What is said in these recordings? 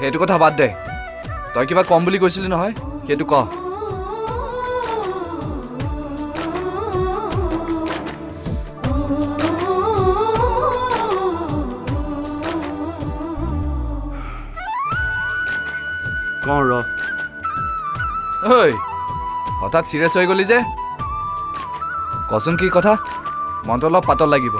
हेतु कथा बाद दे तय किबा कम বুলি কৈছিলি নহয় হেতু ক কোন ৰ ঐ হঠাৎ সিরিয়াস হৈ গলি যে কসম কি কথা মনতলা পাতল লাগিব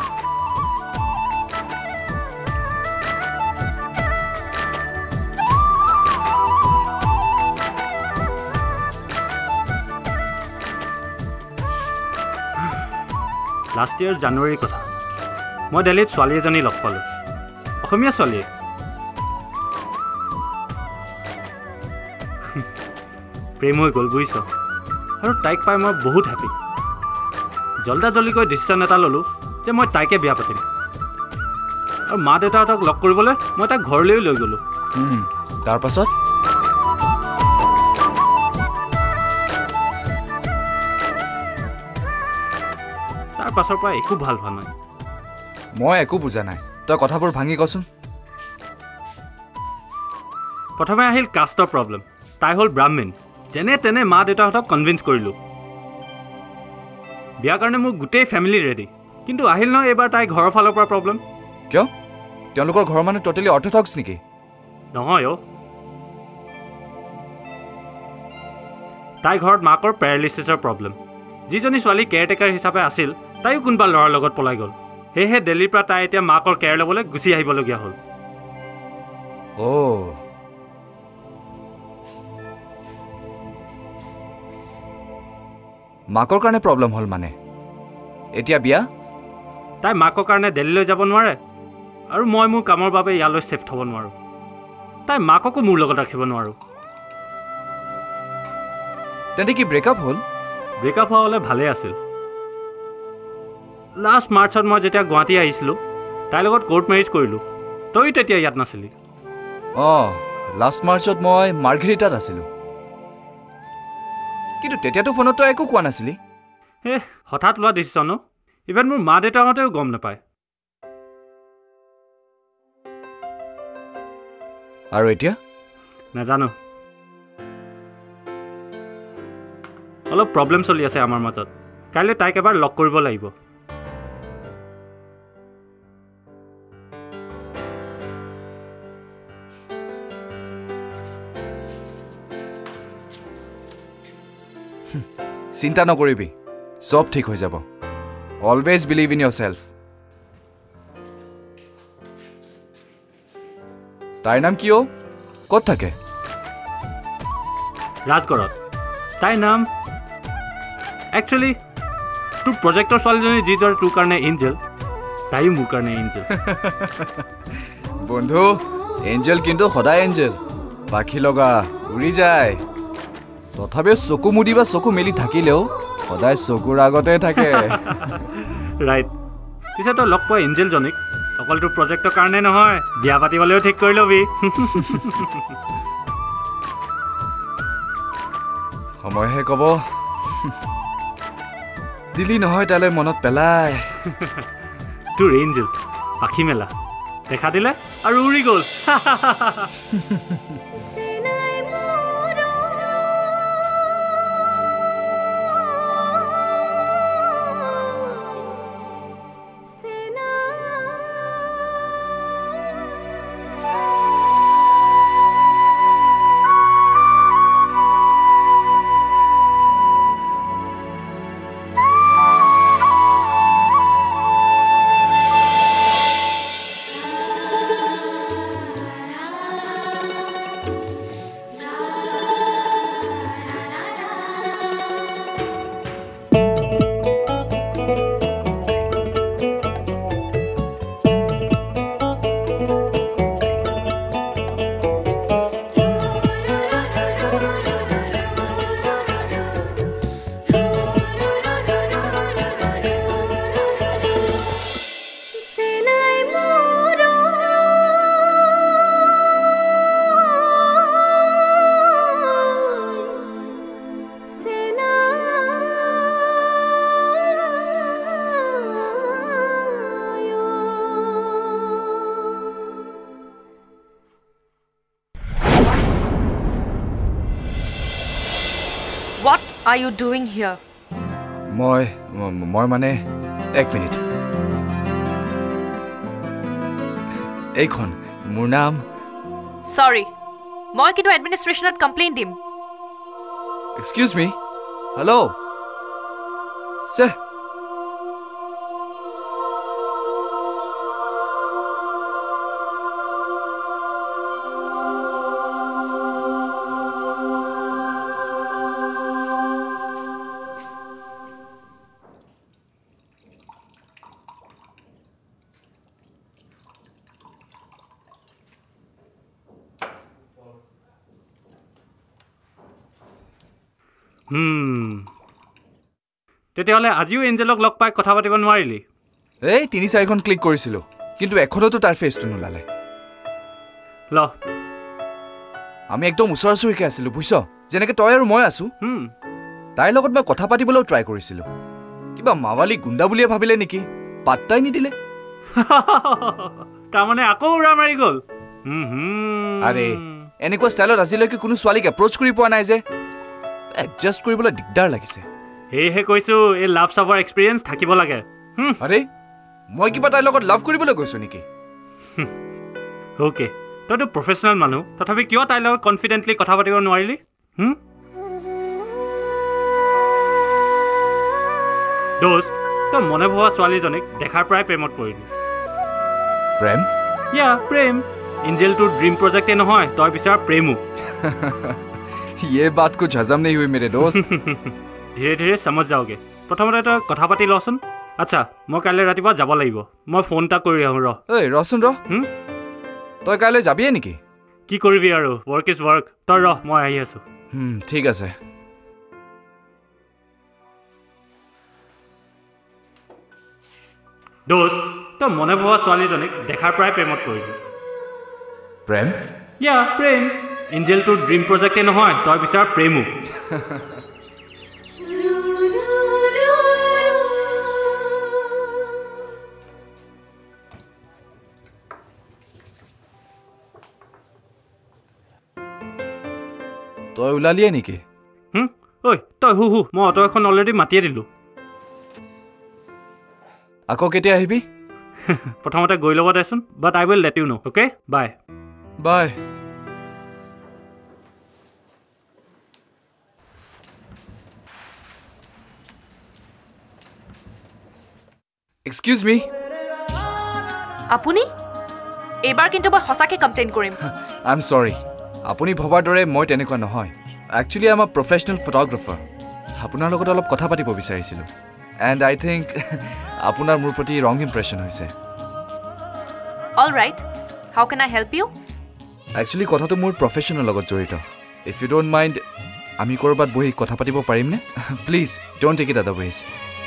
Last year January kotha. Moi Delhiত swali ejani log palu. Ohomia swali. Prem hoi gol buiso. Aru taik pai moi bahut happy. Jalda joldi koi decision eta lolu je moi taike biya patim. Aru ma deta tok log koribole moi ta ghor lei loi golu. Tar pasot পাছৰ পৰা একো ভাল ভাল নাই মই একো বুজা নাই তই কথাবোৰ ভাঙি কচোন প্ৰথমে আহিল কাষ্ট প্ৰবলেম তাই হল ব্ৰাহ্মণ জেনে তেনে মা দেউতাহঁতক কনভিন্স কৰিলো বিয়া কাৰণে মোৰ গুটেই ফ্যামিলি ৰেডি কিন্তু আহিল ন এবাৰ তাই ঘৰৰ ফালৰ পৰা প্ৰবলেম কিয় তেওঁলোকৰ ঘৰ মানে টোটালি অৰ্থডক্স নেকি নহয় অ তাই ঘৰত মাকৰ পেৰালাইসিছৰ প্ৰবলেম যিজনী ছোৱালী কেয়াৰটেকাৰ হিচাপে আছিল তাই কোনবা লৰা লগত পলাই গল হেহে দিল্লী পৰা তাই এতিয়া মাকৰ কেয়াৰ লবলৈ গুছি আহিব লগিয়া হল ও মাকৰ কাৰণে প্ৰবলেম হল মানে এতিয়া বিয়া তাই মাকৰ কাৰণে দিল্লীলৈ যাব নোৱাৰে আৰু মই মোৰ কামৰ বাবে ইয়ালৈ শিফট হ'ব নোৱাৰো তাই মাককো মোৰ লগত ৰাখিব নোৱাৰো তেন্তে কি ব্ৰেকআপ হল ব্ৰেকআপ হ'লে ভালে আছিল Last March, I was Guwahati. I got court marriage. So it is not necessary. Oh, last March, I was Margarita. But Tetia to phone to I cook one necessary. Hey, hot hat law decision. Even my mother data got gone. No pay. Are you Tetia? No, Jano. Hello, problem solve. Yes, I am our mother. Kalle, take a bar lock koribo laibo. চিন্তা নকৰিবি সব ঠিক হৈ যাব always believe in yourself তাই নাম কিও কত থাকে ৰাজগড়ত তাই নাম একচুয়ালি টু প্ৰজেক্টৰ সলনি জিতৰ টু কাৰণে এঞ্জেল তাই মু কাৰণে এঞ্জেল বন্ধু এঞ্জেল কিন্তু সদায় এঞ্জেল বাকি লগা উৰি যায় তথাপি চকু মুদি বা চকু মেলি থাকিলেও সদায় চকুৰ আগতে থাকে ৰাইট পিছে তো লক পাই এঞ্জেল জনিক অকলটো প্ৰজেক্টৰ কাৰণে নহয় বিয়া পাতিবলৈও ঠিক কৰি লবি সময়হে কব দিলি নহয় তালৈ মনত পেলাই তোৰ এঞ্জেল পাখি মেলা দেখা দিলে আৰু উৰি গ'ল are you doing here? Moi mane ek minute. Ekhon, mur naam. Sorry, moi kintu administration at complaint dim. Excuse me. Hello. Sir. তেতিয়ালে আজিও এঞ্জেলক লক পাই কথা পাতিব নোৱাৰিলি এই 3-4 খন ক্লিক কৰিছিলো কিন্তু এখনো তো তাৰ ফেচটো নলালে ল আমি একদম উছৰছৰিকে আছিলো বুঝছ যেনেকৈ তই আৰু মই আছো তাই লগত মই কথা পাতিবলৈ ট্ৰাই কৰিছিলো কিবা মাৱালি গুন্ডা বুলিয়ে ভাবিলে নেকি পাত্তাই নি দিলে তাৰ মানে আকৌ উৰা মাৰি গল আৰে এনেকুৱা ষ্টাইলত আজিলৈকে কোনো ছোৱালীক এপ্ৰ'চ কৰি পোৱা নাই যে এডজাস্ট কৰিবলৈ দিগদাৰ লাগিছে Hey, Koisu, a love saver experience, Takibolaga. Hurry, Moki, but I look at love Kuribula Gosuniki. Okay, not a professional Manu, that have a cure I love confidently Kotavati on Wiley? Hm? Those the Monavua Swalizonic, the Harpri Premot Poet. Prem? Yeah, Prem. Angel to Dream Project in Hoi, Toybisar Premu. Ye Bat Kuchazamne, you made a dose. ধীরে ধীরে समझ যাওগে প্রথমতে তো কথা পাতি লছন আচ্ছা মই কালে ৰাতিবা যাব লাগিব মই ফোনটা কৰি আহু ৰ এই ৰছন ৰ তই কালে যাবি নেকি কি কৰিবি আৰু work is work তই ৰ মই আহি আছো ঠিক আছে দোস তো মনে ভবা ছোৱালী জনিক দেখাৰ প্ৰায় প্ৰেমত পৰিল প্ৰেম ইয়া প্ৰেম এঞ্জেল টু ড্ৰিম প্ৰজেক্ট নহয় তই বিচাৰ প্ৰেমু Toy ulaliye niki? Oi, toy hu. Mo auto ekhon already matiye dilu. Ako ketia ahibi? Prothomote goi lobo desun, but I will let you know, okay? Bye. Bye. Excuse me. Apuni? Ebar kintu moi hosake complaint korim. I'm sorry. আপনি ভবা দৰে মই তেনেকুৱা নহয় actually I'm a professional photographer আপোনাৰ লগত অলপ কথা পাতিব বিচাৰিছিলো and I think আপোনাৰ মোৰ প্ৰতি wrong impression হৈছে all right how can I help you actually কথাটো মোৰ professional লগত জড়িত if you don't mind আমি কৰবাত বহি কথা পাতিব পাৰিম নে please don't take it otherwise